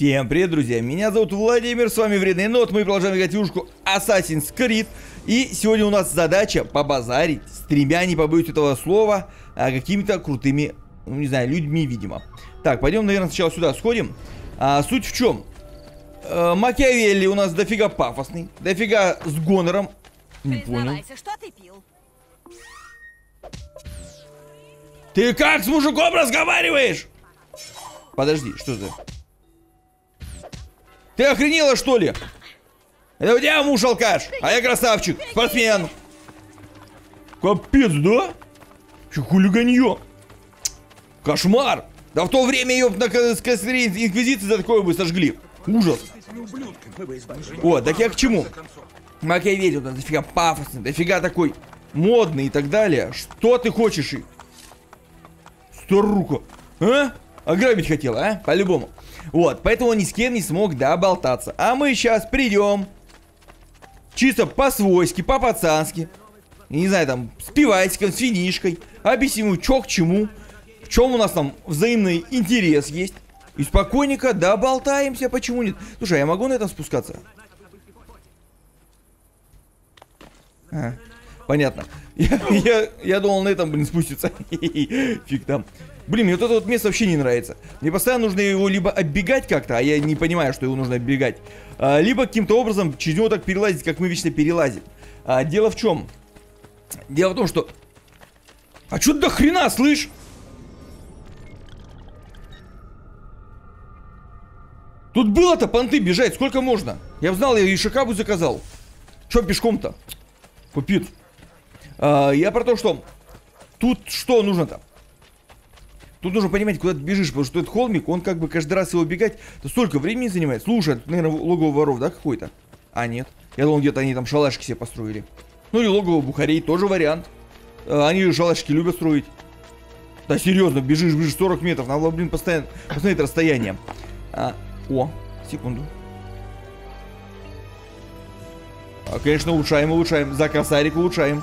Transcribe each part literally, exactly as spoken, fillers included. Всем привет, друзья! Меня зовут Владимир, с вами Вредный Енот. Мы продолжаем играть в игрушку Assassin's Creed. И сегодня у нас задача побазарить с тремя, не побоюсь этого слова, какими-то крутыми, ну не знаю, людьми, видимо. Так, пойдем, наверное, сначала сюда сходим. А, суть в чем? А, Макиавелли у нас дофига пафосный, дофига с гонором. Не понял. Что ты пил? Ты как с мужиком разговариваешь? Подожди, что за... Ты охренела, что ли? Это у тебя муж алкаш, а я красавчик, спортсмен. Капец, да? Че хулиганье. Кошмар. Да в то время ее на инквизиции за такое бы сожгли. Ужас. О, так я к чему? Макиавелли, он дофига пафосный, дофига такой модный и так далее. Что ты хочешь? Старуха. А? Ограбить хотела, а? По-любому. Вот, поэтому он ни с кем не смог доболтаться. А мы сейчас придем. Чисто по-свойски, по-пацански. Не знаю, там, с пивасиком, с винишкой. Объясним ему, чё к чему. В чем у нас там взаимный интерес есть. И спокойненько доболтаемся, почему нет. Слушай, а я могу на этом спускаться? А, понятно. Я, я, я думал, на этом, блин, спустится. Фиг там. Блин, мне вот это вот место вообще не нравится. Мне постоянно нужно его либо оббегать как-то, а я не понимаю, что его нужно оббегать, а, либо каким-то образом через него так перелазить, как мы вечно перелазим. А, дело в чем? Дело в том, что... А чё ты до хрена, слышь? Тут было-то понты бежать, сколько можно? Я бы знал, я и шикабу заказал. Чё пешком-то? Купит. А, я про то, что... Тут что нужно-то? Тут нужно понимать, куда ты бежишь, потому что этот холмик, он как бы каждый раз его бегать, то столько времени занимает. Слушай, это, наверное, логово воров, да, какой-то? А, нет. Я думал, где-то они там шалашки себе построили. Ну, или логово бухарей, тоже вариант. Они шалашки любят строить. Да, серьезно, бежишь, бежишь сорок метров, надо, блин, постоянно посмотреть расстояние. А, о, секунду. А, конечно, улучшаем, улучшаем. За косарик улучшаем.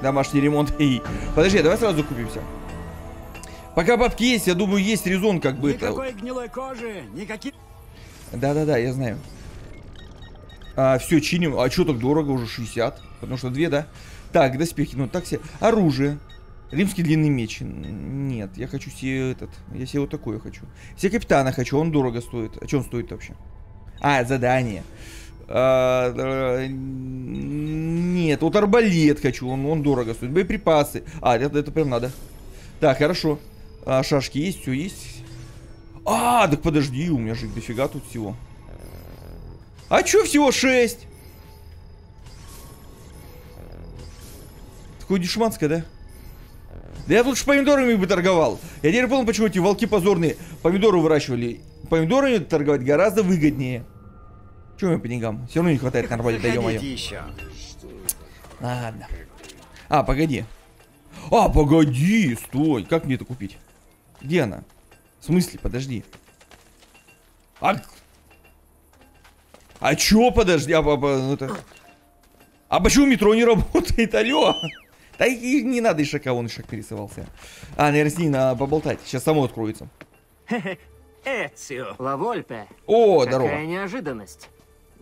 Домашний ремонт. Эй, подожди, давай сразу купимся. Пока бабки есть, я думаю, есть резон как бы. Никакой это... гнилой кожи, никаких... Да-да-да, я знаю. А, все, чиним. А что так дорого? Уже шестьдесят. Потому что две, да? Так, доспехи, ну так себе. Оружие. Римский длинный меч. Нет, я хочу себе этот. Я себе вот такое хочу. Все капитана хочу, он дорого стоит. А что он стоит вообще? А, задание. А, нет, вот арбалет хочу, он, он дорого стоит. Боеприпасы. А, это, это прям надо. Так, хорошо. А, шашки есть, все есть. А, так подожди, у меня же дофига тут всего. А чё всего шесть? Такое дешманское, да? Да я лучше помидорами бы торговал. Я теперь понял, почему эти волки позорные помидоры выращивали. Помидорами торговать гораздо выгоднее. Чего мне по деньгам? Все равно не хватает нормально, да ё-моё. Ладно. А, погоди. А, погоди, стой. Как мне это купить? Где она? В смысле, подожди. А, а чё, подожди? А, а, это... а почему метро не работает? Алло. Да и не надо ишака, он ишак перерисовался. А, наверное, с ней надо поболтать. Сейчас само откроется. Эцио. Ла Вольпе. О, здорово. Какая неожиданность.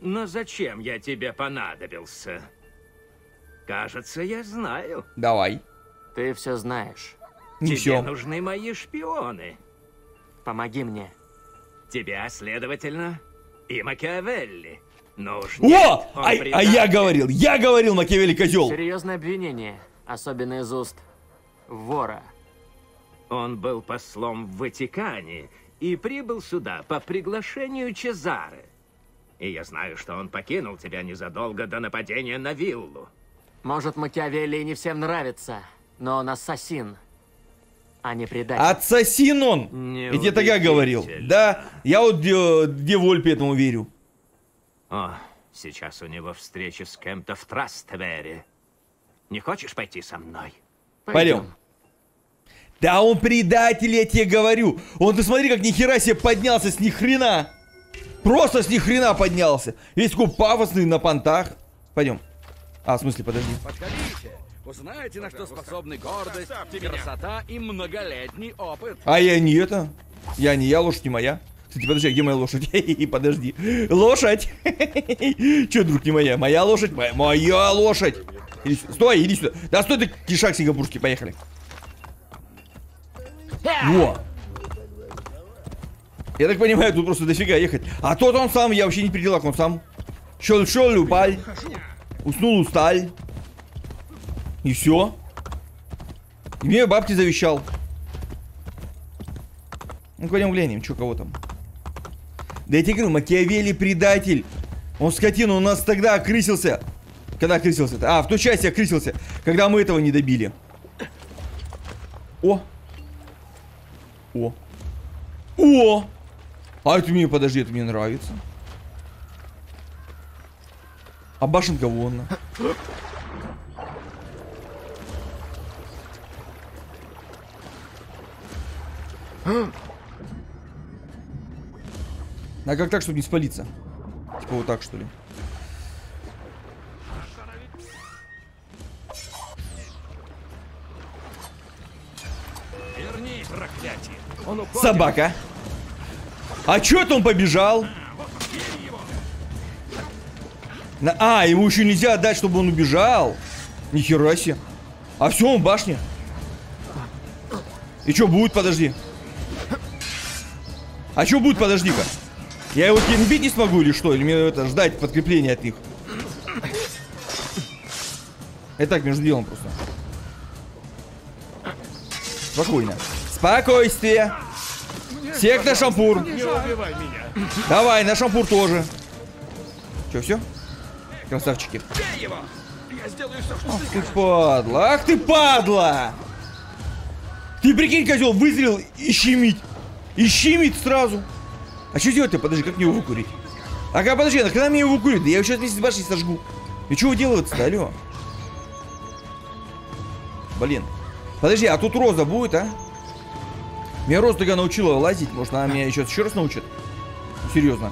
Но зачем я тебе понадобился? Кажется, я знаю. Давай. Ты все знаешь. Не тебе все. Нужны мои шпионы. Помоги мне. Тебя, следовательно, и Макиавелли нужно. О! А, а я говорил, я говорил, Макиавелли козел. Серьезное обвинение, особенно из уст вора. Он был послом в Ватикане и прибыл сюда по приглашению Чезары. И я знаю, что он покинул тебя незадолго до нападения на виллу. Может, Макиавелли не всем нравится, но он ассасин, а не предатель. Ассасин он! Ведь я тогда говорил. Да, я вот где, где Вольпе этому верю. О, сейчас у него встреча с кем-то в Трастевере. Не хочешь пойти со мной? Пойдем. Пойдем. Да он предатель, я тебе говорю. Он, ты смотри, как нихера себе поднялся с нихрена. Просто с нихрена поднялся. Весь такой пафосный на понтах. Пойдем. А, в смысле, подожди. Подходите. Узнаете, на что способны гордость, красота и многолетний опыт. А я не это. Я не я, лошадь не моя. Кстати, подожди, а где моя лошадь? Подожди. Лошадь! Че, друг, не моя? Моя лошадь? Моя, моя лошадь! Иди, стой, иди сюда. Да стой ты, кишак сингапурский, поехали. Во! Я так понимаю, тут просто дофига ехать. А тот он сам, я вообще не при делах, он сам. Щел-щел, упал. Уснул, устал. И все. И мне бабки завещал. Ну, пойдем глянем, что кого там. Да я тебе говорю, Макиавелли предатель. Он скотина у нас тогда окрысился. Когда окрысился-то? А, в той части окрысился, когда мы этого не добили. О. О. О! А это мне, подожди, это мне нравится. А башенка вон. А как так, чтобы не спалиться? Типа вот так, что ли? Верни, проклятие. Он собака. А чё это он побежал? А, ему еще нельзя отдать, чтобы он убежал. Нихера себе. А все, он в башне. И что будет, подожди? А что будет, подожди-ка? Я его бить не смогу или что? Или мне это ждать подкрепления от них? Это так, между делом просто. Спокойно. Спокойствие. Всех на шампур. Не убивай меня. Давай, на шампур тоже. Че, все? Красавчики. Я сделаю все, что ах ты падла, ах ты падла! Ты прикинь, козел, вызрел и щемить. И щемить сразу. А что делать-то? Подожди, как мне его выкурить? Ага, подожди, а когда мне его выкурить? Да я его сейчас вместе с башней сожгу. И чего делать-то, алло? Блин. Подожди, а тут Роза будет, а? Меня Роза тогда научила лазить. Может, она меня еще, еще раз научит? Серьезно.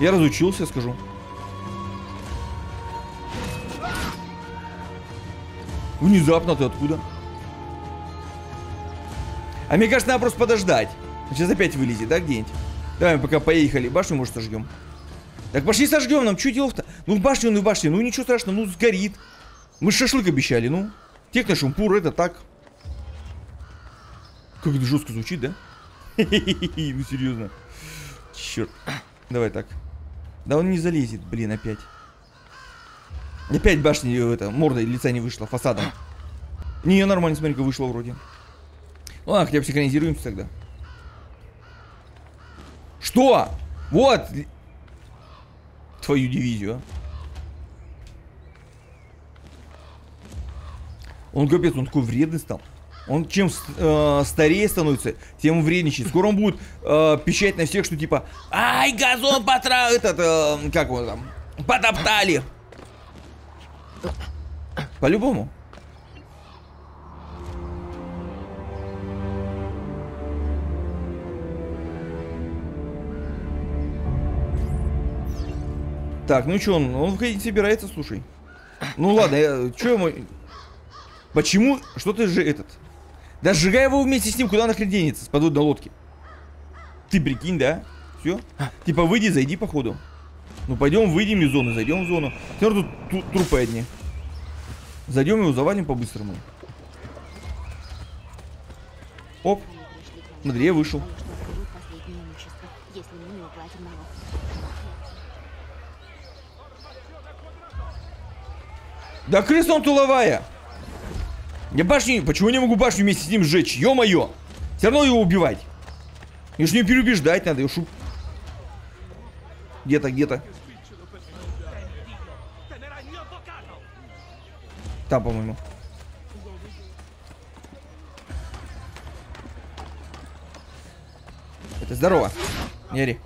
Я разучился, скажу. Внезапно ты откуда? А мне кажется, надо просто подождать. Сейчас опять вылезет, да, где-нибудь? Давай, пока поехали. Башню, может, сожгем? Так пошли сожгем нам. Что делать-то? Ну, башню, ну, башню. Ну, ничего страшного. Ну, сгорит. Мы шашлык обещали, ну. Техно-шумпур, это так. Как это жестко звучит, да? Ну, серьезно. Черт. Давай так. Да он не залезет, блин, опять. Опять башни, это, мордой лица не вышло, фасадом. Не, нормально, смотри-ка, вышло вроде. Ну, ладно, хотя бы синхронизируемся тогда. Что? Вот! Твою дивизию, а. Он капец, он такой вредный стал. Он чем э, старее становится, тем вредничает. Скоро он будет э, пищать на всех, что типа... Ай, газон потравил! Этот, э, как его там? Потоптали! По-любому. Так, ну что, он, он выходить собирается, слушай. Ну ладно, я, чё ему... Почему? Что ты же этот? Да сжигай его вместе с ним, куда нахрен денется, с подводной лодки. Ты прикинь, да? Все? Типа выйди, зайди походу. Ну пойдем, выйдем из зоны, зайдем в зону. Все равно тут трупы одни. Зайдем его, завалим по-быстрому. Оп. Смотри, я вышел. Да крыса он туловая! Я башню... Почему я не могу башню вместе с ним сжечь? Ё-моё! Все равно его убивать. Мне же не переубеждать надо, я шуб. Где-то, где-то. Там, по-моему. Это здорово. Не ори.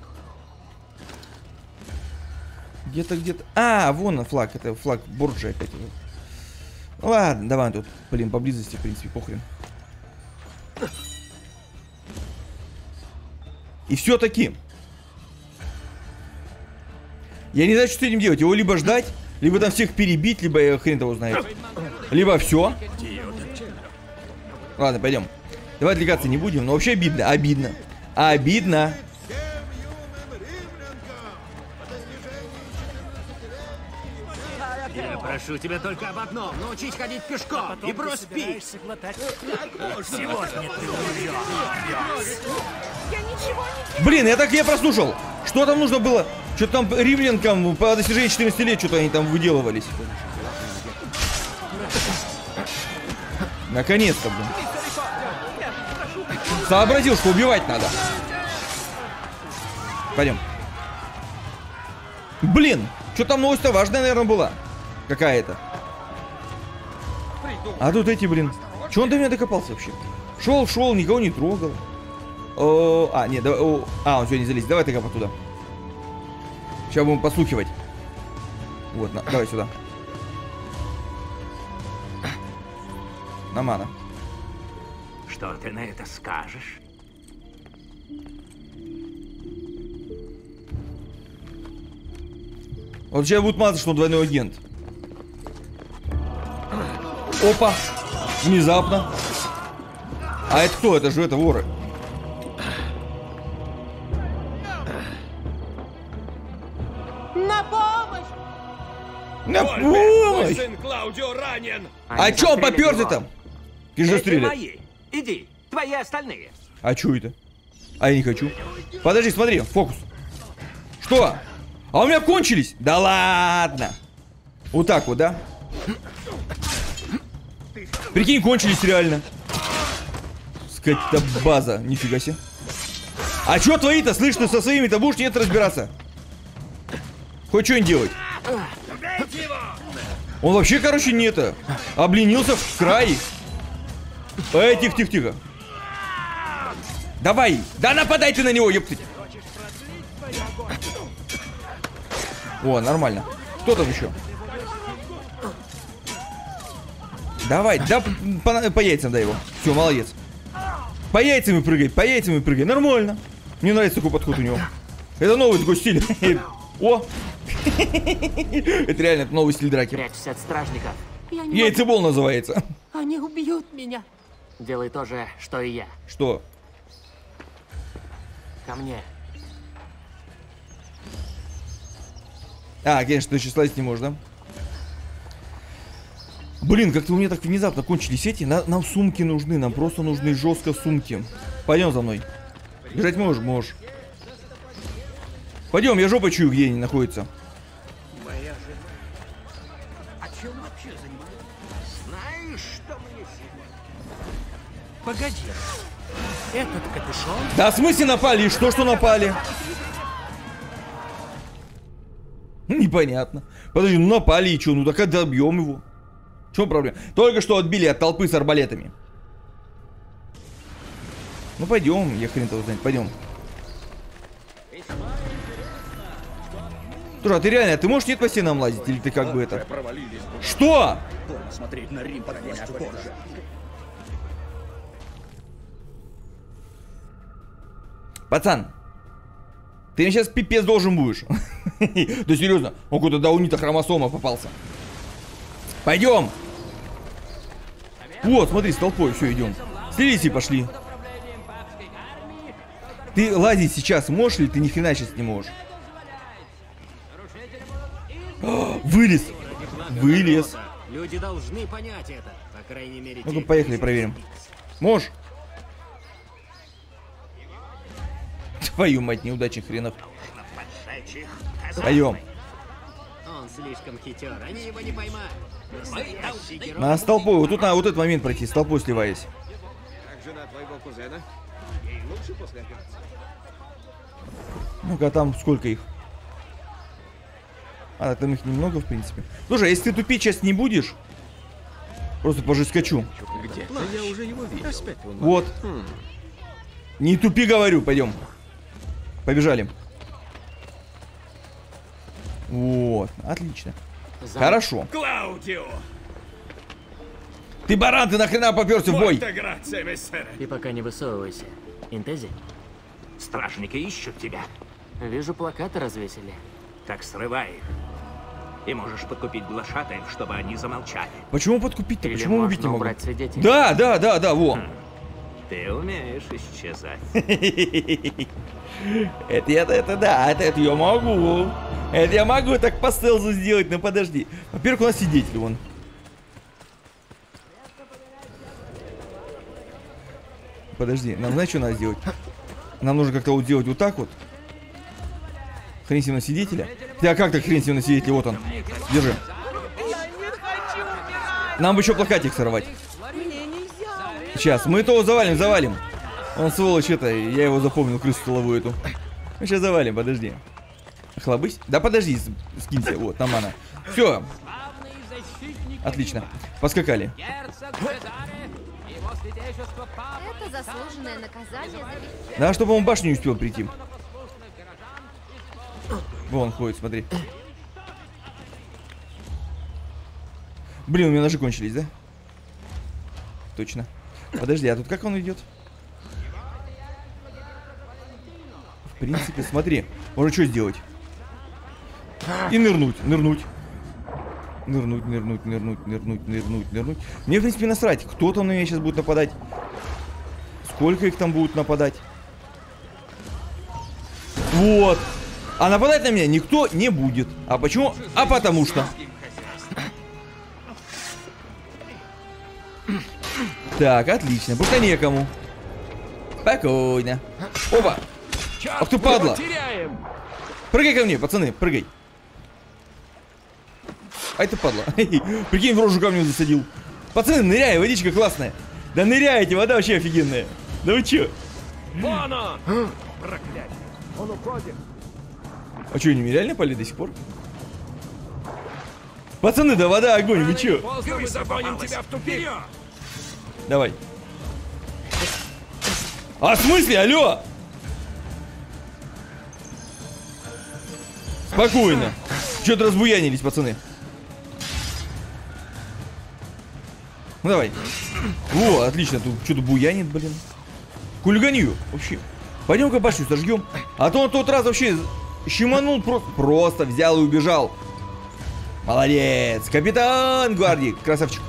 Где-то, где-то... А, вон он флаг. Это флаг Борджа опять. Ну ладно, давай тут, блин, поблизости, в принципе, похрен. И все-таки. Я не знаю, что с этим делать. Его либо ждать, либо там всех перебить, либо я хрен того знает. Либо все. Ладно, пойдем. Давай отвлекаться не будем, но вообще обидно, обидно. Обидно. Я прошу тебя только об одном. Научись ходить пешком и брось пить. Сегодня ты умрешь. Я ничего не делаю. Блин, я так я прослушал. Что там нужно было? Что-то там римлянкам по достижении четырнадцати лет что-то они там выделывались. Наконец-то, блин. Сообразил, что убивать надо. Пойдем. Блин, что там новость-то важная, наверное, была. Какая-то. А тут эти, блин. Чего он до меня докопался вообще? Шел, шел, никого не трогал. О, а, нет, давай. О, а, он сегодня залез. Давай ты копай туда. Сейчас будем послухивать. Вот, на, давай сюда. На мана. Что ты на это скажешь? Вот сейчас будет мазать, что он двойной агент. Опа! Внезапно. А это кто? Это же это воры. На помощь! На помощь! Мой сын Клаудио ранен! А чё он попёрся там? Ты же стреляй. Иди, твои остальные. А чё это? А я не хочу. Подожди, смотри, фокус. Что? А у меня кончились? Да ладно. Вот так вот, да? Прикинь, кончились реально. Скать-то база, нифига себе. А чё твои-то, слышь, ты со своими-то будешь нет разбираться? Хоть что-нибудь делать. Он вообще, короче, не это. Обленился в край. Эй, тихо-тихо-тихо. Давай. Да нападай ты на него, ептыть. О, нормально. Кто там еще? Давай, да по, по яйцам дай его. Все, молодец. По яйцам и прыгай, по яйцам и прыгай. Нормально. Мне нравится такой подход у него. Это новый такой стиль. О! Это реально новый стиль драки. Прячься от стражников. Яйцебол называется. Они убьют меня. Делай то же, что и я. Что? Ко мне. А, конечно, ты еще слазить не можешь, да? Блин, как-то у меня так внезапно кончились эти. На нам сумки нужны, нам просто нужны жестко сумки. Пойдем за мной. Бежать можешь? Можешь. Пойдем, я жопой чую, где они находятся. Погоди. Этот капюшон... Да в смысле напали? И что, что напали? Непонятно. Подожди, ну напали и что? Ну так добьем его. В чем проблема? Только что отбили от толпы с арбалетами. Ну пойдем, я хрен того знает, пойдем. Слушай, а ты реально, ты можешь нет по стенам лазить? Или ты как бы это... Что? Пацан, ты мне сейчас пипец должен будешь. Да серьезно, он куда-то до унита хромосома попался. Пойдем. Вот, смотри, с толпой, все, идем. Слились и пошли. Ты лазить сейчас можешь или ты ни хрена сейчас не можешь? Вылез. Вылез. Люди должны понять это, по крайней мере. Ну-ка, поехали, проверим. Можешь? Твою мать, неудачных хренов. Пойдем. Он слишком хитер, они его не поймают. Надо с толпой, вот тут надо вот этот момент пройти, с толпой сливаясь. Ну-ка, там сколько их? А, там их немного, в принципе. Слушай, если ты тупить сейчас не будешь, просто пожескочу. Где? Я уже его видел. Вот. Не тупи, говорю, пойдем. Побежали. Вот, отлично. За... Хорошо. Клаудио! Ты баран, ты нахрена попёрся в бой? Ты пока не высовывайся. Интези? Стражники ищут тебя. Вижу, плакаты развесили. Так срывай их. И можешь подкупить глашатаев, чтобы они замолчали. Почему подкупить-то? Почему убить не могу? Да, да, да, да, во. Хм. Ты умеешь исчезать. Это я, это да, это, это я могу. Это я могу так по стелзу сделать, но подожди. Во-первых, у нас свидетель вон. Подожди, нам знаешь, что надо сделать? Нам нужно как-то вот делать вот так вот. Хрен себе на свидетеля. Ты, а как так хрен себе на свидетеля? Вот он. Держи. Нам бы еще плакатик сорвать. Сейчас, мы то завалим, завалим. Он сволочь это, я его запомнил, крысу столовую эту. Мы сейчас завалим, подожди. Хлобысь? Да подожди, скинься, вот, там она. Все. Отлично, поскакали. Это заслуженное наказание за... Да, чтобы он в башню не успел прийти. Вон он ходит, смотри. Блин, у меня ножи кончились, да? Точно. Подожди, а тут как он идет? В принципе, смотри. Можно что сделать? И нырнуть, нырнуть. Нырнуть, нырнуть, нырнуть, нырнуть, нырнуть, нырнуть. Мне, в принципе, насрать. Кто там на меня сейчас будет нападать? Сколько их там будут нападать? Вот. А нападать на меня никто не будет. А почему? А потому что. Так, отлично. Пока некому. Спокойно. Опа. Ах ты, падла. Прыгай ко мне, пацаны, прыгай. Ай ты, падла. Прикинь, в рожу камнем засадил. Пацаны, ныряй, водичка классная. Да ныряйте, вода вообще офигенная. Да вы че? Вон он! Проклятье. Он уходит. А что, они нереально пали до сих пор? Пацаны, да вода огонь, вы че? Мы загоним тебя в тупик. Давай. А в смысле, алло? Спокойно. Что-то разбуянились, пацаны. Ну давай. Во, отлично, тут что-то буянит, блин. Хулиганью вообще. Пойдем-ка башню сожгем. А то он тот раз вообще щеманул, просто, просто взял и убежал. Молодец. Капитан гвардии, красавчик.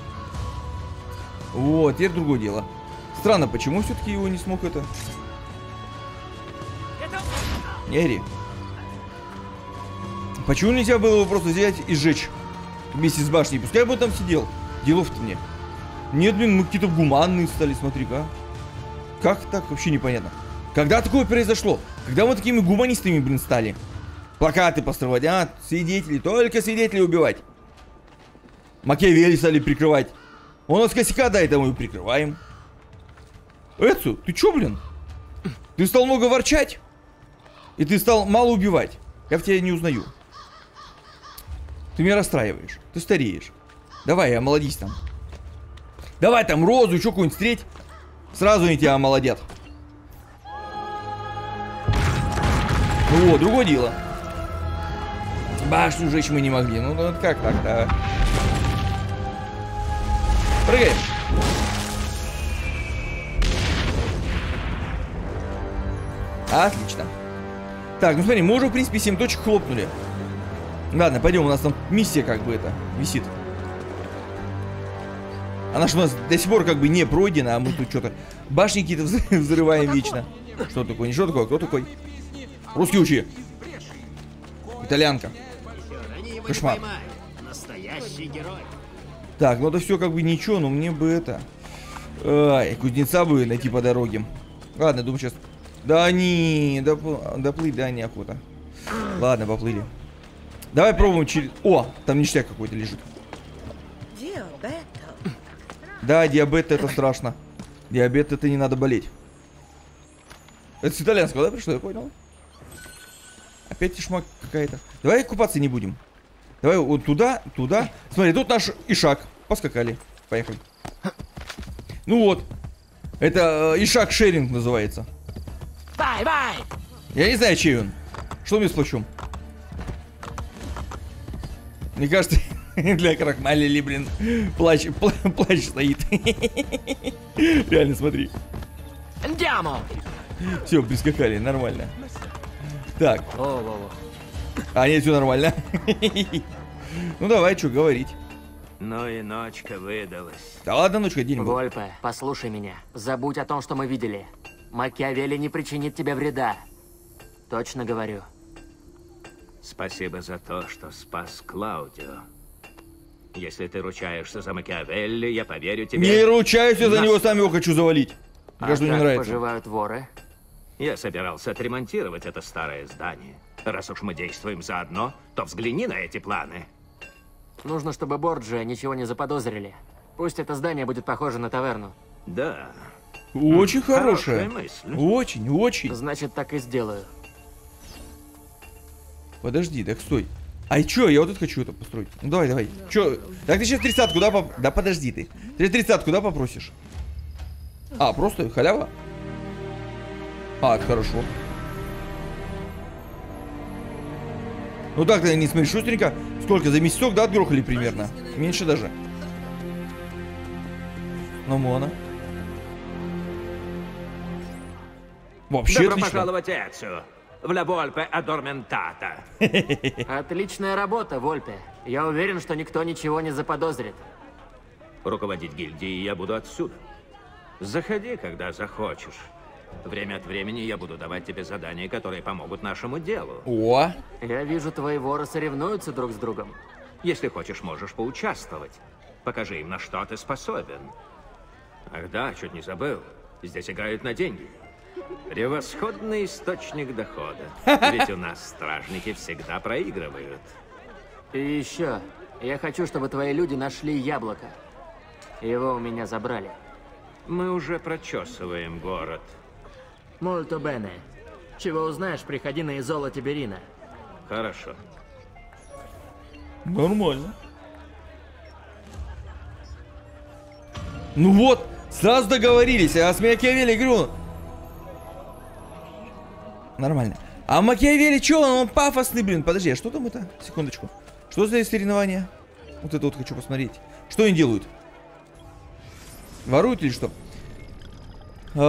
Вот, теперь другое дело. Странно, почему все-таки его не смог это... Не ори. Почему нельзя было его просто взять и сжечь вместе с башней? Пускай бы он там сидел. Делов-то мне. Нет, блин, мы какие-то гуманные стали, смотри-ка. Как так? Вообще непонятно. Когда такое произошло? Когда мы такими гуманистами, блин, стали? Плакаты построить, а? Свидетелей. Только свидетелей убивать. Макиавелли стали прикрывать. Он нас косяка дает, а мы его прикрываем. Эцио, ты чё, блин? Ты стал много ворчать? И ты стал мало убивать. Я в тебя не узнаю. Ты меня расстраиваешь. Ты стареешь. Давай, омолодись там. Давай там Розу, еще какую-нибудь встреть. Сразу они тебя омолодят. Ну вот, другое дело. Башню жечь мы не могли. Ну, ну как так-то? Прыгаем. Отлично. Так, ну смотри, мы уже, в принципе, семь точек хлопнули. Ладно, пойдем, у нас там миссия как бы это висит. Она же у нас до сих пор как бы не пройдена, а мы тут что-то башни какие-то взрываем вечно. Что такое? Не что такое? Кто такой? Русский учи. Итальянка. Кошмар. Настоящий герой. Так, ну это все как бы ничего, но мне бы это... Ай, кузнеца бы найти по дороге. Ладно, думаю сейчас... Да не, доп... доплыть, да, неохота. Ладно, поплыли. Давай пробуем через... О, там ништяк какой-то лежит. Диабет. Да, диабет это страшно. Диабет это не надо болеть. Это с итальянского, да, пришло, я понял? Опять тишмак какая-то. Давай купаться не будем. Давай вот туда, туда. Смотри, тут наш ишак. Поскакали. Поехали. Ну вот. Это э, ишак шеринг называется. Бай, бай. Я не знаю, чей он. Что мне с плащом? Мне кажется, для крахмалили, блин, плащ, пла плащ стоит. Реально, смотри. Все, прискакали, нормально. Так. А, нет, все нормально. Ну давай, что говорить. Ну и ночка выдалась. Да ладно, ночка, день был. Вольпе, послушай меня. Забудь о том, что мы видели. Макиавелли не причинит тебе вреда. Точно говорю. Спасибо за то, что спас Клаудио. Если ты ручаешься за Макиавелли, я поверю тебе. Не ручаюсь я за него, сам его хочу завалить. А как поживают воры? Я собирался отремонтировать это старое здание. Раз уж мы действуем заодно, то взгляни на эти планы. Нужно, чтобы Борджа ничего не заподозрили. Пусть это здание будет похоже на таверну. Да. Очень хорошая. хорошая мысль. Очень, очень. Значит, так и сделаю. Подожди, так стой. Ай, чё, я вот тут хочу это построить. Ну давай, давай. Да, чё? Да. Так ты сейчас тридцатку куда поп... Да подожди ты. Ты тридцатку куда попросишь? А, просто халява? А, это хорошо. Ну так-то не смотри, шустренько. Сколько? За месяцок, да, отгрохали примерно? Меньше даже. Ну, моно. Вообще добро отлично. Пожаловать, Эцио. В Ла Вольпе адорментата. Отличная работа, Вольпе. Я уверен, что никто ничего не заподозрит. Руководить гильдией я буду отсюда. Заходи, когда захочешь. Время от времени я буду давать тебе задания, которые помогут нашему делу. О! Я вижу, твои воры соревнуются друг с другом. Если хочешь, можешь поучаствовать. Покажи им, на что ты способен. Ах да, чуть не забыл. Здесь играют на деньги. Превосходный источник дохода. Ведь у нас стражники всегда проигрывают. И еще, я хочу, чтобы твои люди нашли яблоко. Его у меня забрали. Мы уже прочесываем город. Мульто бене. Чего узнаешь, приходи на Изоло Тиберина. Хорошо. Нормально. Ну вот, сразу договорились. А с Макиавелли игру. Нормально. А Макиавелли чё? Он пафосный, блин. Подожди, а что там это? Секундочку. Что за соревнования? Вот это вот хочу посмотреть. Что они делают? Воруют или что? Да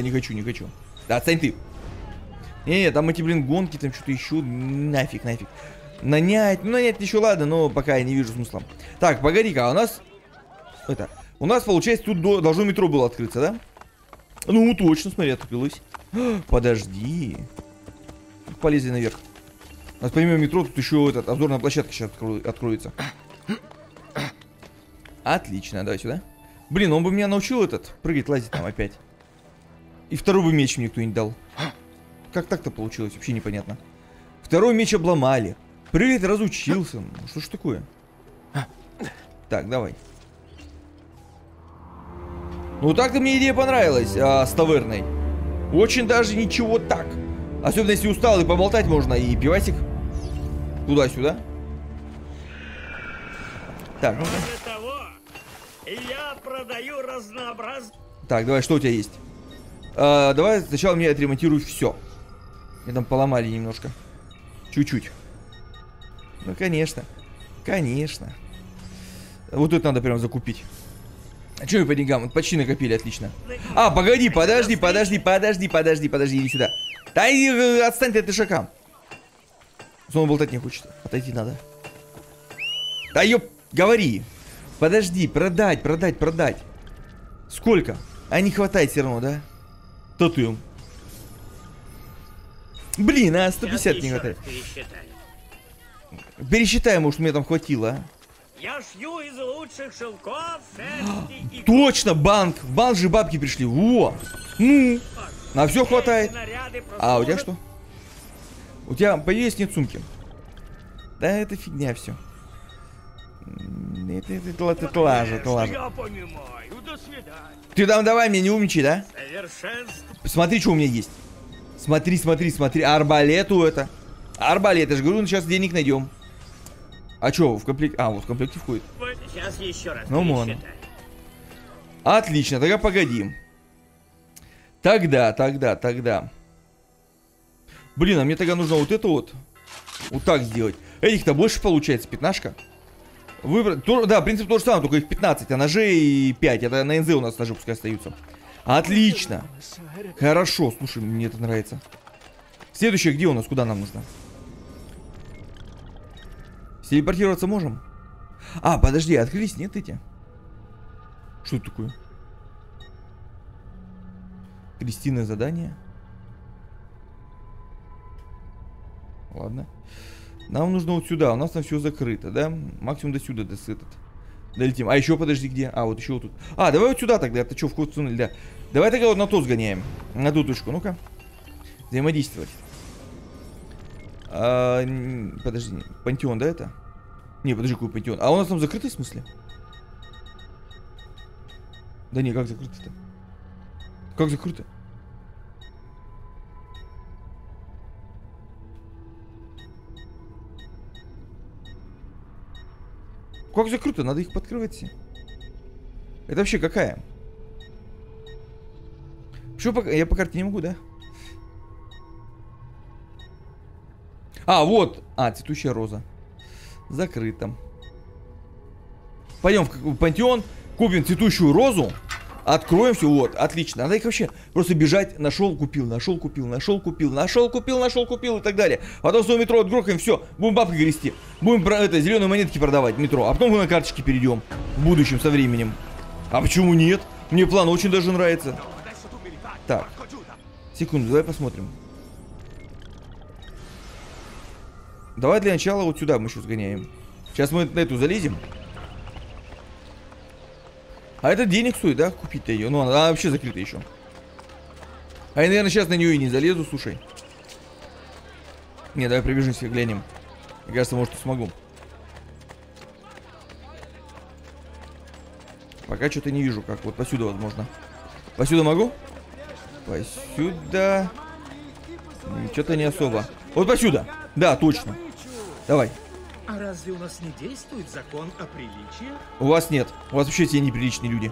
не хочу, не хочу. Да отстань ты. Не, не, там эти, блин, гонки, там что-то еще. Нафиг, нафиг. Нанять, ну нанять еще ладно, но пока я не вижу смысла. Так, погоди-ка, а у нас... Это... У нас, получается, тут должно метро было открыться, да? Ну, точно, смотри, открылось. Подожди. Полезли наверх. У нас помимо метро тут еще этот, обзорная площадка сейчас откроется. Отлично, давай сюда. Блин, он бы меня научил этот прыгать, лазить там опять. И второй бы меч мне кто-нибудь дал. Как так-то получилось, вообще непонятно. Второй меч обломали. Прыгать разучился. Ну, что ж такое? Так, давай. Ну так-то мне идея понравилась, а, с таверной. Очень даже ничего так. Особенно если устал, и поболтать можно, и пивасик. Туда-сюда. Так. Я продаю разнообразные. Так, давай, что у тебя есть? А, давай сначала мне отремонтируй все. Мне там поломали немножко. Чуть-чуть. Ну, конечно. Конечно. Вот это надо прям закупить. А что мы по деньгам? Почти накопили, отлично. А, погоди, подожди, подожди, подожди, подожди, подожди, иди сюда. Да и отстань ты от ишака. Снова болтать не хочется. Отойти надо. Да ёп, говори. Подожди, продать, продать, продать. Сколько? А не хватает все равно, да? Татуем. Блин, а сто пятьдесят не хватает. Пересчитай, может, мне там хватило, а? Я шью из лучших шелков, шерсти и... Точно, банк. В банк же бабки пришли. Во. Ну, на все хватает. А у тебя что? У тебя появились нет сумки. Да это фигня все. Это, это, это, это, это лажа, это лажа. Ты там давай мне не умничай, да? Смотри, что у меня есть. Смотри, смотри, смотри. Арбалету это. Арбалет, я же говорю, сейчас денег найдем. А чё, в комплект... А, вот в комплекте входит. Сейчас еще раз. Ну, ладно. Отлично, тогда погодим. Тогда, тогда, тогда. Блин, а мне тогда нужно вот это вот. Вот так сделать. Этих-то больше получается, пятнашка. Выбрать... То... Да, принцип тот же самый, только их пятнадцать, а ножей и пять. Это на эн зэ у нас ножи пускай остаются. Отлично. Хорошо, слушай, мне это нравится. Следующее где у нас? Куда нам нужно? Телепортироваться можем? А, подожди, открылись, нет, эти? Что это такое? Кристина задание. Ладно. Нам нужно вот сюда, у нас там все закрыто, да? Максимум до сюда, до этот. Долетим. А еще подожди, где? А, вот еще вот тут. А, давай вот сюда тогда, это что, вход в туннель, да. Давай тогда вот на то сгоняем. На ту точку, ну-ка. Взаимодействовать. А, подожди, пантеон, да, это? Не, подожди, какой пантеон? А у нас там закрытый, в смысле? Да не, как закрыто-то? Как закрыто? Как закрыто? Надо их подкрывать все. Это вообще какая? Почему я по карте не могу, да? А, вот! А, цветущая роза. Закрыто. Пойдем в пантеон, купим цветущую розу, откроем все. Вот, отлично. Надо их вообще просто бежать. Нашел, купил, нашел, купил, нашел, купил, нашел, купил, нашел, купил и так далее. Потом свое метро отгрохаем, все. Будем бабки грести. Будем это, зеленые монетки продавать, метро. А потом мы на карточки перейдем. В будущем, со временем. А почему нет? Мне план очень даже нравится. Так. Секунду, давай посмотрим. Давай для начала вот сюда мы еще сгоняем. Сейчас мы на эту залезем. А это денег стоит, да? Купить-то ее. Ну, она вообще закрыта еще. А я, наверное, сейчас на нее и не залезу, слушай. Не, давай прибежимся, глянем. Мне кажется, может, и смогу. Пока что-то не вижу, как. Вот посюда, возможно. Посюда могу? Посюда. Что-то не особо. Вот посюда. Да, точно. Давай. А разве у нас не действует закон о приличии? У вас нет. У вас вообще все неприличные люди.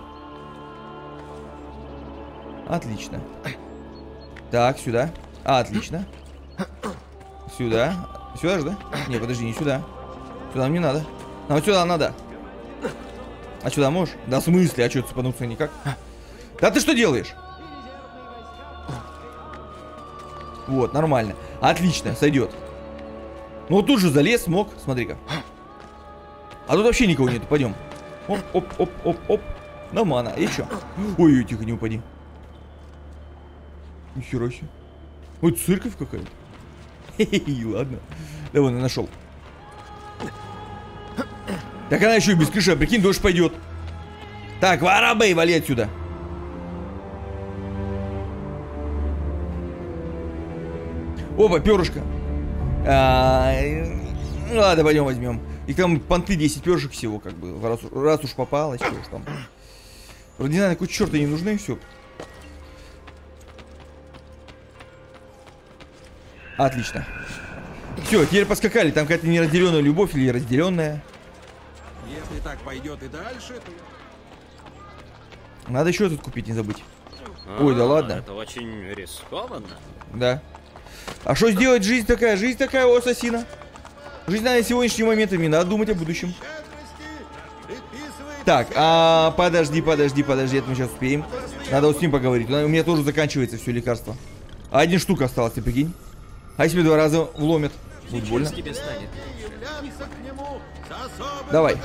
Отлично. Так, сюда. А, отлично. Сюда. Сюда же, да? Не, подожди, не сюда. Сюда нам не надо. Нам вот сюда надо. А сюда можешь? Да в смысле? А что, цепануться никак? Да ты что делаешь? Вот, нормально. Отлично, сойдет. Ну вот тут же залез, мог. Смотри-ка. А тут вообще никого нету. Пойдем. Оп, оп, оп, оп, оп. На мана. И че? Ой, ой, тихо, не упади. Нихера себе. Ой, церковь какая-то. Хе-хе, ладно. Давай, я нашел. Так она еще и без крыши, а прикинь, дождь пойдет. Так, воробей, вали отсюда. Опа, перышко. А, ладно, пойдем возьмем. И там понты десять перышек всего, как бы. Раз, раз уж попалось, что уж там. Родина, какой черт, не нужны, все. Отлично. Все, теперь поскакали. Там какая-то неразделенная любовь или разделенная. Если так пойдет и дальше, то... Надо еще тут купить, не забыть. А, ой, да ладно. Это очень рискованно. Да. А что сделать? Жизнь такая, жизнь такая у ассасина. Жизнь на сегодняшний момент, именно надо думать о будущем. Так, а подожди, подожди, подожди, это мы сейчас успеем. Надо вот с ним поговорить. У меня тоже заканчивается все лекарство. Одна штука осталась, ты прикинь. А если два раза вломят? Будет больно. Давай.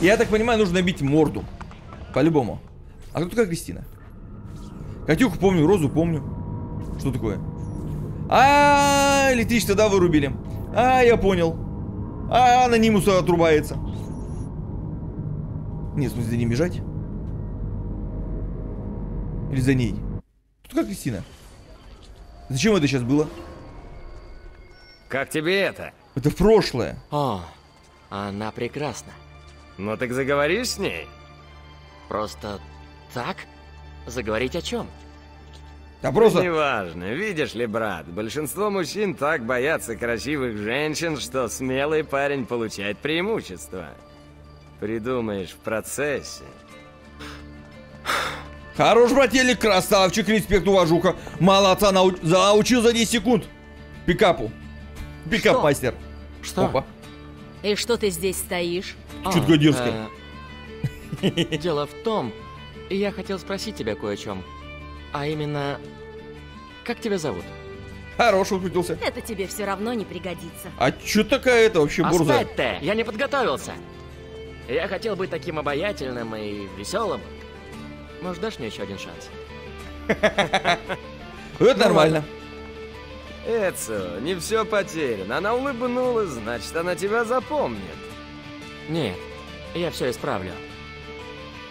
Я так понимаю, нужно бить морду. По-любому. А кто такая Кристина? Катюху помню, розу помню. Что такое? А, электричество, да, вырубили. А, я понял. А, анонимус отрубается. Нет, в смысле, за ним бежать? Или за ней? Тут как Кристина? Зачем это сейчас было? Как тебе это? Это в прошлое. О, она прекрасна. Ну так заговоришь с ней? Просто так? Заговорить о чем? Да просто... Неважно, видишь ли, брат, большинство мужчин так боятся красивых женщин, что смелый парень получает преимущество. Придумаешь в процессе. Хорош, брателик, красавчик, респект, уважуха. Молодца, нау... заучил за десять секунд. Пикапу. Пикап-мастер. Что? Опа. И что ты здесь стоишь? Чуть-чуть гадерская. Дело в том... Я хотел спросить тебя кое о чем. А именно, как тебя зовут? Хорош укрутился. Это тебе все равно не пригодится. А чё такая это вообще бурза? Оставь-то, я не подготовился. Я хотел быть таким обаятельным и веселым. Может, дашь мне еще один шанс? Это нормально. Эцио, не все потеряно. Она улыбнулась, значит, она тебя запомнит. Нет, я все исправлю.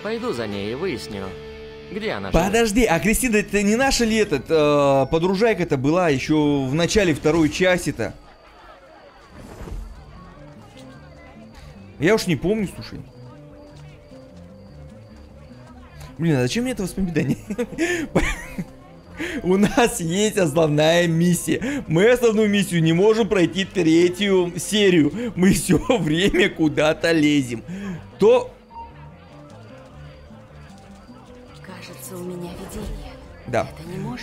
Пойду за ней и выясню, где она. Подожди, а Кристина, это не наша ли этот э, подружайка это была еще в начале второй части-то? Я уж не помню, слушай. Блин, а зачем мне это воспоминание? У нас есть основная миссия. Мы основную миссию не можем пройти третью серию. Мы все время куда-то лезем. То... Кажется, у меня видение. Да.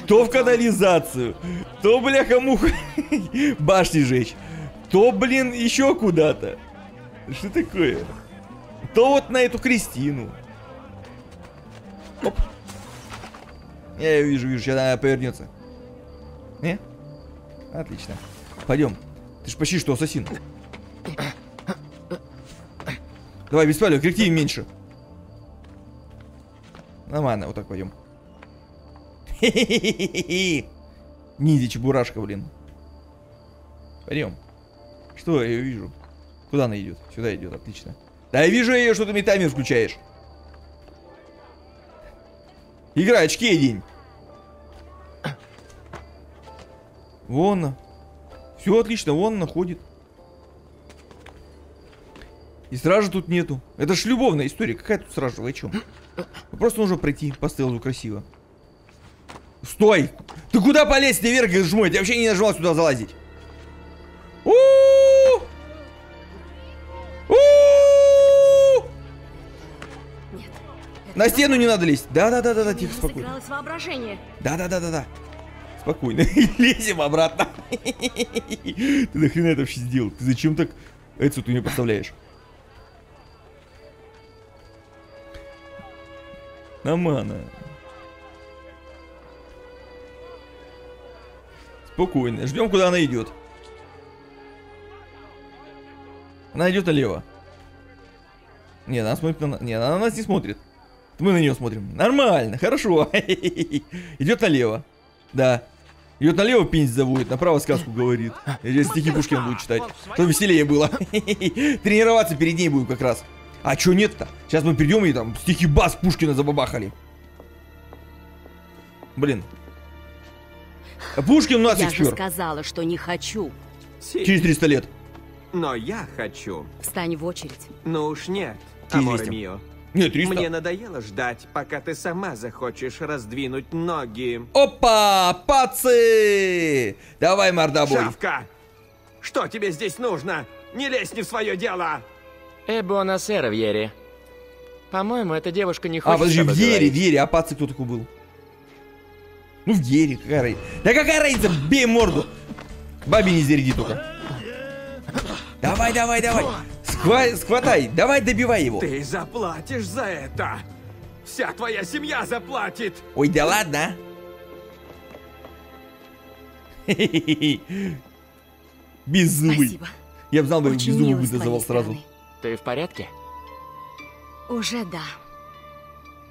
То в канализацию, то, бляха-муха, башни жечь, то, блин, еще куда-то. Что такое? То вот на эту Кристину. Оп. Я ее вижу, вижу, сейчас она повернется. Не? Отлично. Пойдем. Ты ж почти что ассасин. Давай, без палева, крикти меньше. Нормально, вот так пойдем. Ниндзя чебурашка, блин. Пойдем. Что, я ее вижу? Куда она идет? Сюда идет, отлично. Да я вижу ее, что ты мне таймер включаешь. Играй, очки одень. Вон она. Все отлично, вон она ходит. И стражи тут нету. Это ж любовная история. Какая тут стража? Вы о чем? Просто нужно пройти по стелсу красиво. Стой! Ты куда полез? Ты вверх жмой. Я вообще не нажимал сюда залазить. На стену не надо лезть. Да-да-да-да, тихо, спокойно. Да-да-да-да-да. Спокойно. Лезем обратно. Ты нахрена это вообще сделал? Ты зачем так Эцио ты мне подставляешь? Намана. Спокойно. Ждем, куда она идет. Она идет налево. Нет, она смотрит на... Нет, она на нас не смотрит. Мы на нее смотрим. Нормально, хорошо. Идет налево. Да. Идет налево, пенс заводит, направо сказку говорит. Здесь стихи Пушкина будет читать. Чтобы веселее было. Тренироваться перед ней будем как раз. А чё нет-то? Сейчас мы придем и там стихи бас Пушкина забабахали. Блин. Пушкин у нас эксперт. Я же сказала, что не хочу. Через триста лет. Но я хочу. Встань в очередь. Ну уж нет. Нет, триста. Мне надоело ждать, пока ты сама захочешь раздвинуть ноги. Опа, пацы! Давай, мордобой. Шавка! Что тебе здесь нужно? Не лезь не в свое дело! Эбонасера в Ере. По-моему, эта девушка не хочет. А, подожди, в Ере, в Ере, а пацы кто такой был? Ну, в Ере, какая разница? Да какая разница, бей морду! Бабе не заряди только. Давай, давай, давай! Схвай, схватай, давай добивай его. Ты заплатишь за это. Вся твоя семья заплатит. Ой, да ладно. Беззубый. Я бы знал, бы беззубый бы называл сразу. Ты в порядке? Уже да.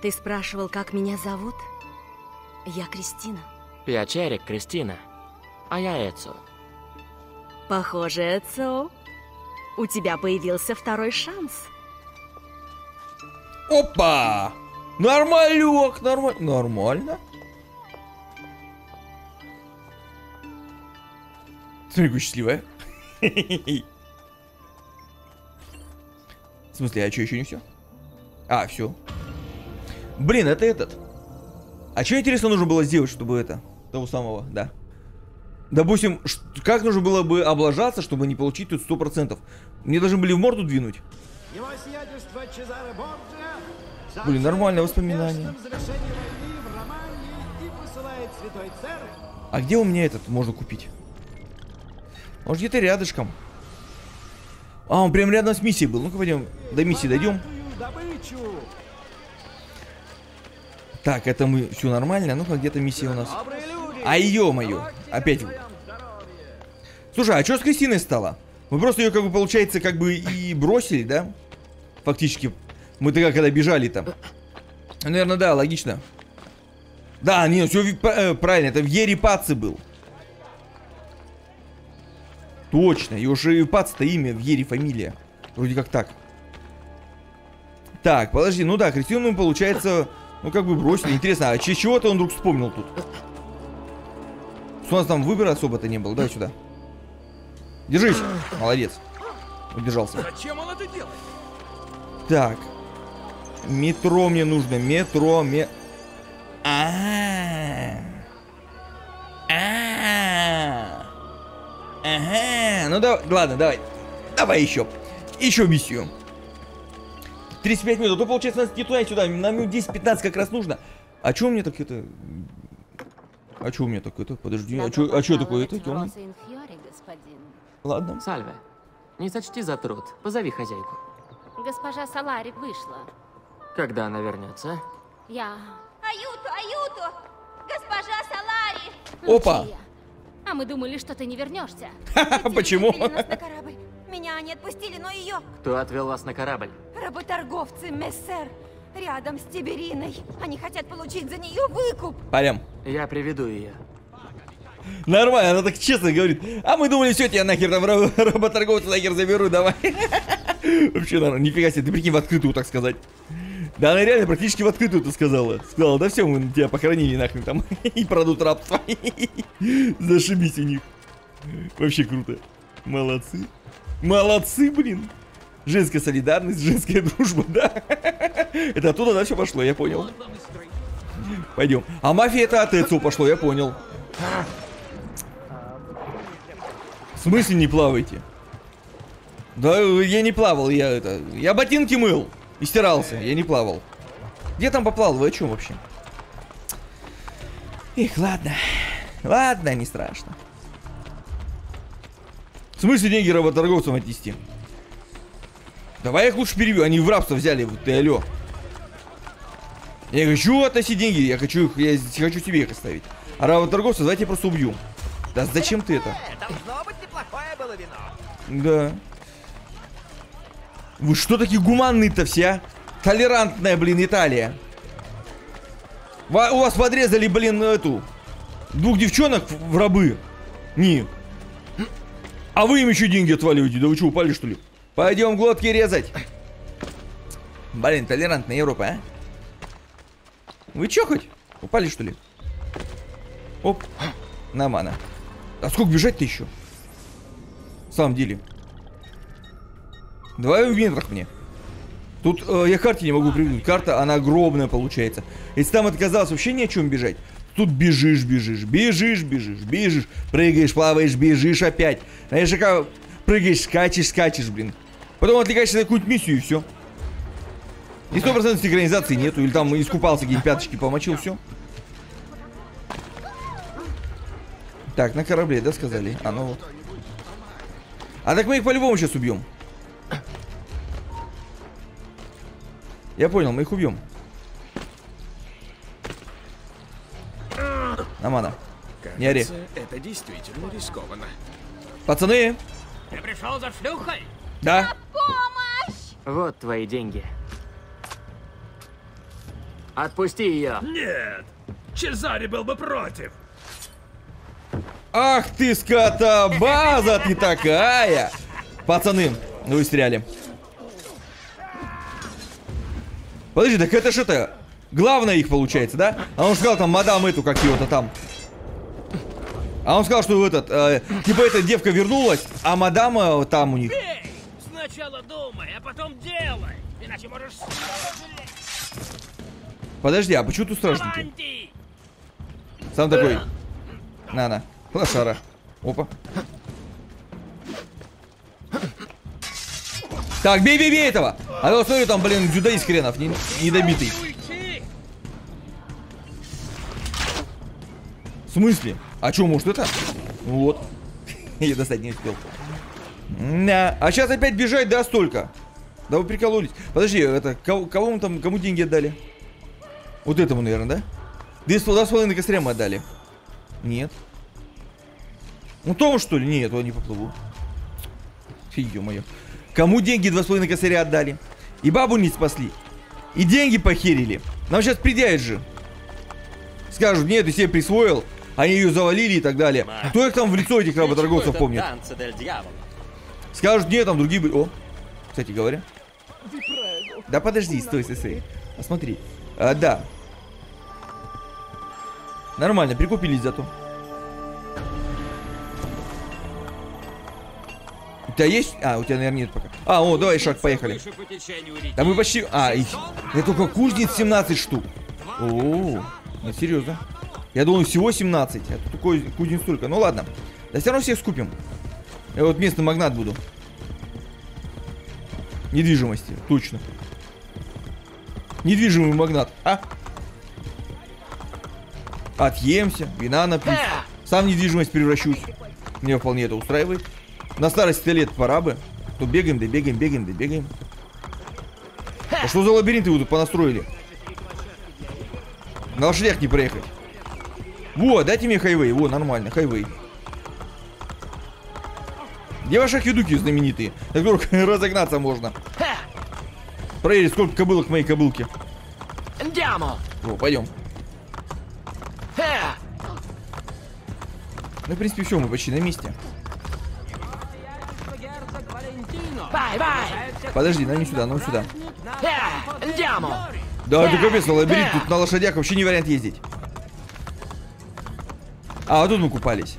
Ты спрашивал, как меня зовут? Я Кристина. Пиачерик Кристина. А я Эцио. Похоже, Эцио. У тебя появился второй шанс. Опа! Нормалек, нормально. Нормально. Смотри, какая счастливая. В смысле, а что, еще не все? А, все. Блин, это этот. А что, интересно, нужно было сделать, чтобы это... Того самого, да. Допустим, как нужно было бы облажаться, чтобы не получить тут сто процентов? Мне должны были в морду двинуть. Его сиятельство Чезаре Борджа. Блин, нормальное воспоминание. А где у меня этот можно купить? Может, где-то рядышком. А, он прям рядом с миссией был. Ну-ка, пойдем. До миссии дойдем. Так, это мы... Все нормально. Ну-ка, где-то миссия у нас. Ай, ё-моё. Опять Слушай, а что с Кристиной стало? Мы просто ее, как бы, получается, как бы и бросили, да? Фактически. Мы тогда, когда бежали там. Наверное, да, логично. Да, не, все правильно. Это в Ерипаце был. Точно. Его же Ерипаце-то имя в Ере фамилия. Вроде как так. Так, подожди. Ну да, Кристину, получается, ну как бы бросили. Интересно, а чего-то он вдруг вспомнил тут? У нас там выбора особо-то не было. Давай сюда. Держись. Молодец. Удержался. Зачем он это делает? Так. Метро мне нужно. Метро мне... А-а-а. А-а-а. Ага. Ну давай. Ладно, давай. Давай еще. Еще миссию. тридцать пять минут. А то получается не туда, и сюда. Нам минут десять-пятнадцать как раз нужно. А чё мне так это... А чё у меня такое-то? Подожди, а чё, а чё такое-то? Ладно. Сальве, не сочти за труд. Позови хозяйку. Госпожа Саларик вышла. Когда она вернется? Я... Аюту, Аюту! Госпожа Салари! Опа! А мы думали, что ты не вернешься. Почему? Меня они отпустили, но ее... Кто отвел вас на корабль? Работорговцы, мессер. Рядом с Тибериной. Они хотят получить за нее выкуп. Пойдем. Я приведу ее. Нормально, она так честно говорит. А мы думали, все, тебя нахер там работорговцы нахер заберу, давай. Вообще, нормально, нифига себе, ты прикинь, в открытую, так сказать. Да она реально практически в открытую-то сказала. Сказала, да все, мы тебя похоронили нахрен там. И продут рабство. Зашибись у них. Вообще круто. Молодцы. Молодцы, блин. Женская солидарность, женская дружба, да? Это оттуда, да, все пошло, я понял. Пойдем. А мафия это от Эцио пошло, я понял. В смысле не плавайте? Да, я не плавал, я это... Я ботинки мыл и стирался, я не плавал. Где там поплавал, вы о чем вообще? Их, ладно. Ладно, не страшно. В смысле деньги работорговцам отнести? Давай я их лучше перебью, они в рабство взяли, вот ты алё. Я хочу относить деньги, я хочу их, я хочу себе их оставить. А работорговца, давайте я просто убью. Да зачем ты это? Должно быть неплохое было вино. Да. Вы что такие гуманные-то все? Толерантная, блин, Италия. Во, у вас подрезали, блин, эту двух девчонок в рабы. Не. А вы им еще деньги отваливаете, да вы что, упали что ли? Пойдем глотки резать. Блин, толерантная Европа, а? Вы чё хоть? Упали, что ли? Оп. На мана. А сколько бежать-то еще? В самом деле. Давай в метрах мне. Тут э, я карте не могу привыкнуть. Карта, она огромная получается. Если там отказалось, вообще ни о чем бежать. Тут бежишь, бежишь, бежишь, бежишь, бежишь. Прыгаешь, плаваешь, бежишь опять. Знаешь, как прыгаешь, скачешь, скачешь, блин. Потом отвлекаешься на какую-то миссию и все. И сто процентов синхронизации нету. Или там искупался, где-нибудь пяточки помочил, все. Так, на корабле, да, сказали? А, ну вот. А так мы их по-любому сейчас убьем. Я понял, мы их убьем. Намана. Не ори. Это действительно рискованно. Пацаны! Ты пришел за шлюхой? Да. Вот твои деньги. Отпусти ее. Нет. Чезаре был бы против. Ах ты, скотобаза ты такая. Пацаны, ну вы стряли. Подожди, так это что-то... Главное их получается, да? А он сказал там мадам эту какую-то там. А он сказал, что этот... Э, типа эта девка вернулась, а мадама там у них. Бей! Сначала думай, а потом делай. Иначе можешь... Подожди, а почему тут страшно? Сам такой. На-на. Лошара. Опа. Так, бей-бей-бей этого. А то, смотри, там, блин, дзюдоист хренов. Недобитый. В смысле? А что, может это? Вот. Я достать не успел. А сейчас опять бежать, да, столько? Да вы прикололись. Подожди, это, кого мы там, кому деньги отдали? Вот этому, наверное, да? Две с половиной костря мы отдали. Нет. Ну то что ли? Нет, я не поплыву. Ё-моё. Кому деньги два с половиной косаря отдали? И бабу не спасли. И деньги похерили. Нам сейчас предъявят же. Скажут, нет, ты себе присвоил. Они ее завалили и так далее. Кто их там в лицо этих работорговцев помнит? Скажут, нет, там другие были. О, кстати говоря. Да подожди, стой, стой, стой. Посмотри. А, да. Нормально, прикупились зато. У тебя есть? А, у тебя, наверное, нет пока. А, о, давай шаг, поехали. Да мы почти... А, их... Это только кузнец семнадцать штук. О, ну серьезно. Я думал, всего семнадцать. А тут такой кузнец только. Ну ладно. Да все равно всех скупим. Я вот местный магнат буду. Недвижимости, точно. Недвижимый магнат, а? Отъемся, вина напьюсь. Сам в недвижимость превращусь. Меня вполне это устраивает. На старости лет пора бы. То бегаем, да бегаем, бегаем, да бегаем. А что за лабиринты вы тут понастроили? На лошадях не проехать. Во, дайте мне хайвей. Во, нормально, хайвей. Где ваши акведуки знаменитые? На которых разогнаться можно. Проверить, сколько кобылок моей кобылки. Во, пойдем. Ну, в принципе, все, мы почти на месте. Подожди, нам не сюда, нам сюда. Да, это капец, на лабиринт, тут на лошадях вообще не вариант ездить. А, вот тут мы купались.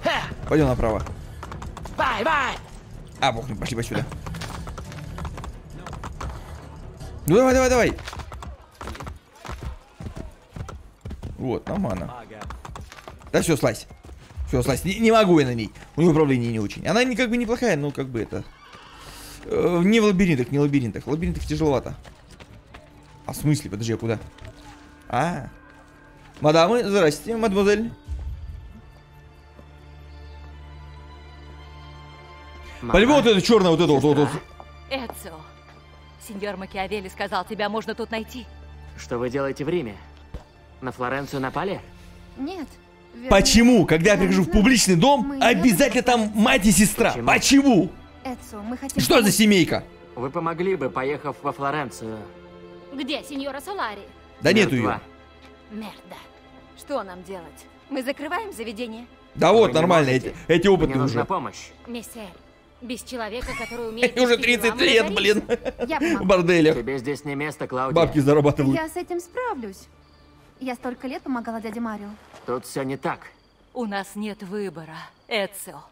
Пойдем направо. А, бог, мы пошли посюда. Ну, давай, давай, давай. Вот, нормально. Да все, слазь. Все, слазь. Не, не могу я на ней. У нее управление не очень. Она не, как бы неплохая, но как бы это... Э, не в лабиринтах, не в лабиринтах. В лабиринтах тяжеловато. А в смысле? Подожди, а куда? А, мадамы, здрасте, мадемуазель. По-любому вот это черное, вот это вот, вот, вот. Эцио, сеньор Макиавелли сказал, тебя можно тут найти. Что вы делаете в Риме? На Флоренцию напали? Нет. Вернее, почему? Когда я прихожу в публичный дом, обязательно там мать и сестра. Почему? Почему? Эцио, мы хотим... Что за семейка? Вы помогли бы, поехав во Флоренцию. Где сеньора Солари? Да нету ее. Мерда. Что нам делать? Мы закрываем заведение? Да вот, вы нормально, эти, эти опытные уже. Мне нужна помощь. Миссия. Без человека, который умеет... Уже тридцать лет, блин. В борделях. Тебе здесь не место, Клаудия. Бабки зарабатывают. Я с этим справлюсь. Я столько лет помогала дяде Марио. Тут все не так. У нас нет выбора, Эцио.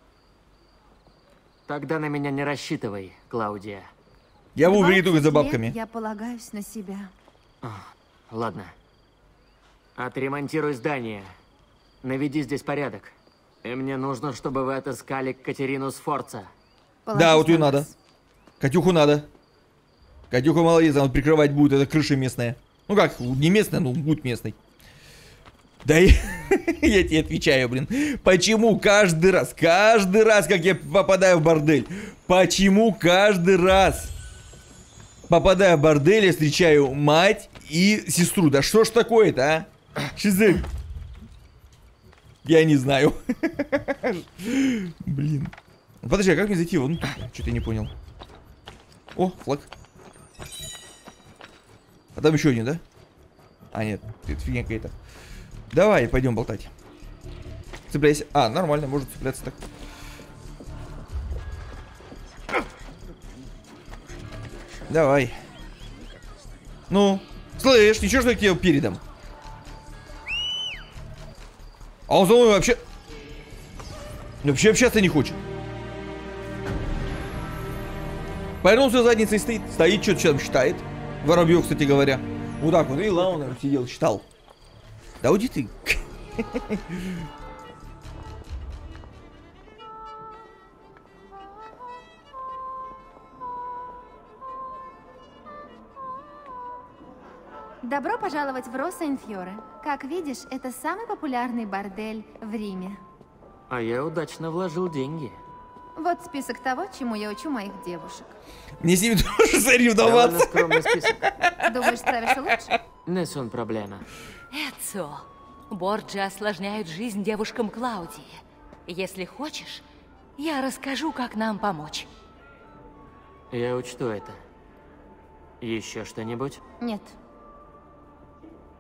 Тогда на меня не рассчитывай, Клаудия. Я в угоре только за бабками. Я полагаюсь на себя. О, ладно. Отремонтируй здание. Наведи здесь порядок. И мне нужно, чтобы вы отыскали Катерину Сфорца. Положи, да, вот ее надо. Катюху надо. Катюха молодец, она прикрывать будет, это крыша местная. Ну как, не местная, но будет местной. Да и я тебе отвечаю, блин. Почему каждый раз, каждый раз, как я попадаю в бордель, почему каждый раз попадаю в бордель, я встречаю мать и сестру? Да что ж такое-то, а? Чизы. Я не знаю. Блин. Подожди, а как мне зайти вон? Что-то я не понял. О, флаг. А там еще один, да? А, нет, это фигня какая-то. Давай, пойдем болтать. Цепляйся. А, нормально, может цепляться так. Давай. Ну, слышь, ничего, что я тебе передам. А он за мной вообще... Вообще общаться не хочет. Повернулся задницей, стоит. Стоит, что-то там считает. Воробьев, кстати говоря. Вот так вот. И Лауна сидел, считал. Да уйди ты. Добро пожаловать в Роза Инфьоре. Как видишь, это самый популярный бордель в Риме. А я удачно вложил деньги. Вот список того, чему я учу моих девушек. Мне с ними тоже соревноваться. Скромный список. Думаешь, справишься лучше? Несун проблема. Эцио, Борджа осложняют жизнь девушкам Клаудии. Если хочешь, Я расскажу, как нам помочь. Я учту это. Еще что-нибудь? Нет.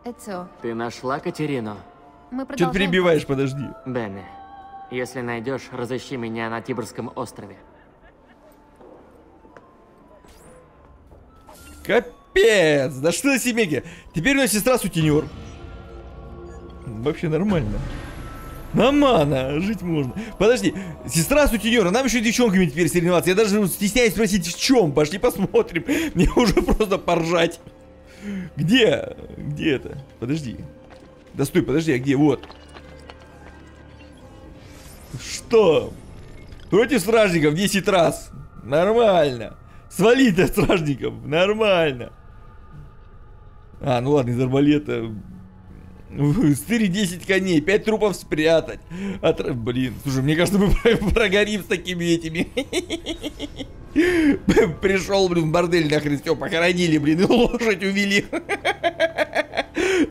Эцио. Ты нашла Катерину? Мы продолжаем. Чё ты перебиваешь, подожди. Бенни, если найдешь, разыщи меня на Тибрском острове. Капец! Да что за семейки? Теперь у нас сестра сутенер. Вообще нормально. Намана, жить можно. Подожди, сестра сутенера, нам еще девчонками теперь соревноваться. Я даже стесняюсь спросить, в чем. Пошли посмотрим. Мне уже просто поржать. Где? Где это? Подожди. Да стой, подожди, а где? Вот. Что? Против стражников десять раз. Нормально. Свалить от стражников. Нормально. А, ну ладно, из арбалета... четыре десять коней, пять трупов спрятать. От... Блин, слушай, мне кажется, мы прогорим с такими этими. Пришел, блин, в бордель нахрен, все, похоронили, блин, и лошадь увели.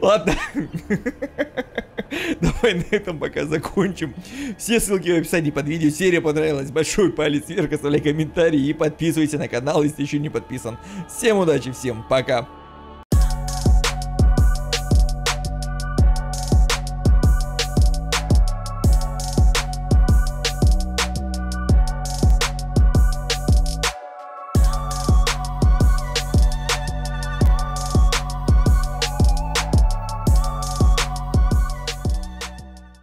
Ладно. Давай на этом пока закончим. Все ссылки в описании под видео. Серия понравилась, большой палец вверх, оставляй комментарии и подписывайся на канал, если еще не подписан. Всем удачи, всем пока.